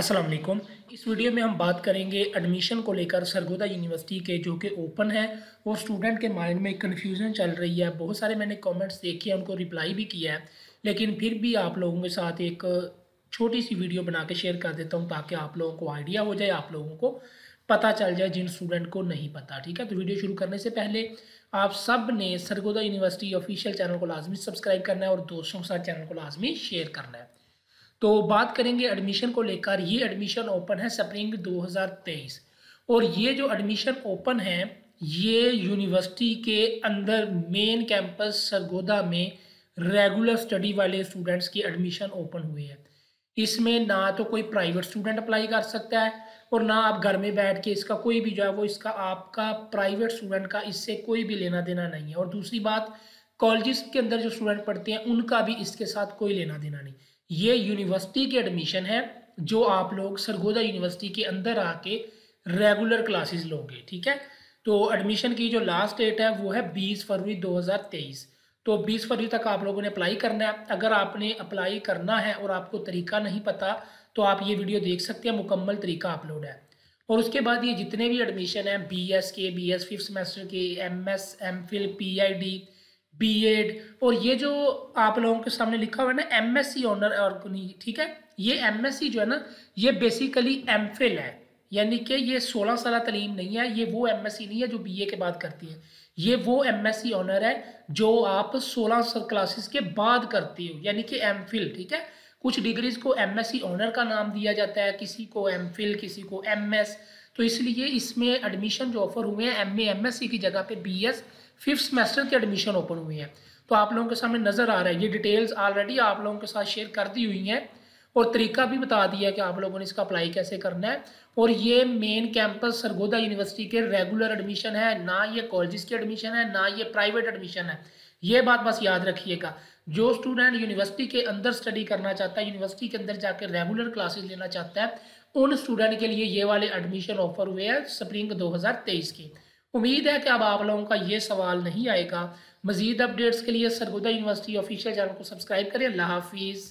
अस्सलाम वालेकुम। इस वीडियो में हम बात करेंगे एडमिशन को लेकर सरगोधा यूनिवर्सिटी के, जो कि ओपन है। वो स्टूडेंट के माइंड में कन्फ्यूजन चल रही है। बहुत सारे मैंने कमेंट्स देखे हैं, उनको रिप्लाई भी किया है, लेकिन फिर भी आप लोगों के साथ एक छोटी सी वीडियो बना के शेयर कर देता हूं ताकि आप लोगों को आइडिया हो जाए, आप लोगों को पता चल जाए जिन स्टूडेंट को नहीं पता। ठीक है, तो वीडियो शुरू करने से पहले आप सब ने सरगोधा यूनिवर्सिटी ऑफिशियल चैनल को लाजमी सब्सक्राइब करना है और दोस्तों के साथ चैनल को लाजमी शेयर करना है। तो बात करेंगे एडमिशन को लेकर। ये एडमिशन ओपन है स्प्रिंग 2023 और ये जो एडमिशन ओपन है ये यूनिवर्सिटी के अंदर मेन कैंपस सरगोधा में रेगुलर स्टडी वाले स्टूडेंट्स की एडमिशन ओपन हुई है। इसमें ना तो कोई प्राइवेट स्टूडेंट अप्लाई कर सकता है और ना आप घर में बैठ के इसका कोई भी जो है वो इसका आपका प्राइवेट स्टूडेंट का इससे कोई भी लेना देना नहीं है। और दूसरी बात, कॉलेजेस के अंदर जो स्टूडेंट पढ़ते हैं उनका भी इसके साथ कोई लेना देना नहीं। ये यूनिवर्सिटी की एडमिशन है जो आप लोग सरगोधा यूनिवर्सिटी के अंदर आके रेगुलर क्लासेस लोगे। ठीक है, तो एडमिशन की जो लास्ट डेट है वो है 20 फरवरी 2023। तो 20 फरवरी तक आप लोगों ने अप्लाई करना है। अगर आपने अप्लाई करना है और आपको तरीका नहीं पता तो आप ये वीडियो देख सकते हैं, मुकम्मल तरीका अपलोड है। और उसके बाद ये जितने भी एडमिशन हैं, बीएस के, बीएस फिफ्थ सेमेस्टर के, एमएस, एमफिल, पीआईडी, बीएड, और ये जो आप लोगों के सामने लिखा हुआ है ना एमएससी ऑनर और नहीं, ठीक है, ये एमएससी जो है ना ये बेसिकली एमफिल है, यानी कि ये 16 साल तलीम नहीं है। ये वो एमएससी नहीं है जो बीए के बाद करती है, ये वो एमएससी ऑनर है जो आप 16 साल क्लासेस के बाद करते हो, यानी कि एमफिल। ठीक है, कुछ डिग्रीज को एमएससी ऑनर का नाम दिया जाता है, किसी को एमफिल, किसी को एमएस, तो इसलिए इसमें एडमिशन जो ऑफर हुए हैं एमए एमएससी की जगह पे बीएस फिफ्थ सेमेस्टर के एडमिशन ओपन हुए हैं। तो आप लोगों के सामने नज़र आ रहा है, ये डिटेल्स ऑलरेडी आप लोगों के साथ शेयर कर दी हुई हैं और तरीका भी बता दिया कि आप लोगों ने इसका अप्लाई कैसे करना है। और ये मेन कैंपस सरगोधा यूनिवर्सिटी के रेगुलर एडमिशन है, ना ये कॉलेजेस के एडमिशन है, ना ये प्राइवेट एडमिशन है। ये बात बस याद रखिएगा, जो स्टूडेंट यूनिवर्सिटी के अंदर स्टडी करना चाहता है, यूनिवर्सिटी के अंदर जाकर रेगुलर क्लासेस लेना चाहता है, उन स्टूडेंट के लिए ये वाले एडमिशन ऑफर हुए हैं स्प्रिंग 2023 की। उम्मीद है कि अब आप लोगों का ये सवाल नहीं आएगा। मज़ीद अपडेट्स के लिए सरगोधा यूनिवर्सिटी ऑफिशियल चैनल को सब्सक्राइब करें। अल्लाह हाफिज़।